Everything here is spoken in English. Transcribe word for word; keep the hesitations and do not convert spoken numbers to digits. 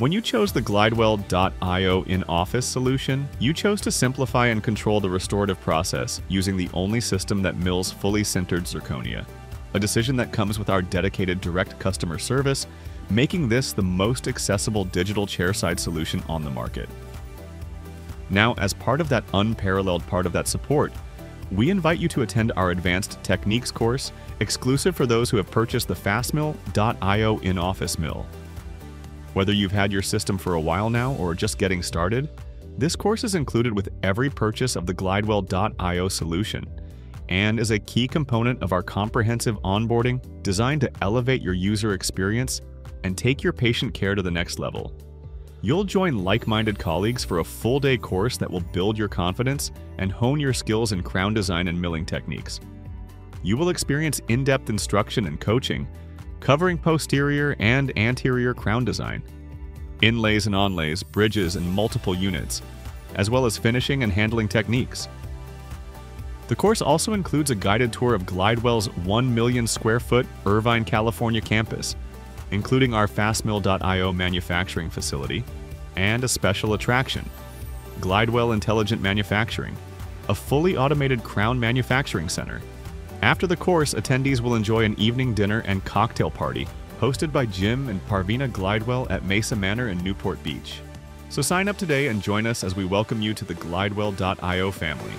When you chose the Glidewell dot i o in-office solution, you chose to simplify and control the restorative process using the only system that mills fully sintered zirconia, a decision that comes with our dedicated direct customer service, making this the most accessible digital chairside solution on the market. Now, as part of that unparalleled part of that support, we invite you to attend our Advanced Techniques course, exclusive for those who have purchased the fastmill dot i o in-office mill. Whether you've had your system for a while now or just getting started, this course is included with every purchase of the Glidewell dot i o solution and is a key component of our comprehensive onboarding designed to elevate your user experience and take your patient care to the next level. You'll join like-minded colleagues for a full-day course that will build your confidence and hone your skills in crown design and milling techniques. You will experience in-depth instruction and coaching covering posterior and anterior crown design, inlays and onlays, bridges and multiple units, as well as finishing and handling techniques. The course also includes a guided tour of Glidewell's one million square foot Irvine, California campus, including our fastmill dot i o manufacturing facility, and a special attraction, Glidewell Intelligent Manufacturing, a fully automated crown manufacturing center. After the course, attendees will enjoy an evening dinner and cocktail party hosted by Jim and Parvina Glidewell at Mesa Manor in Newport Beach. So sign up today and join us as we welcome you to the Glidewell dot i o family.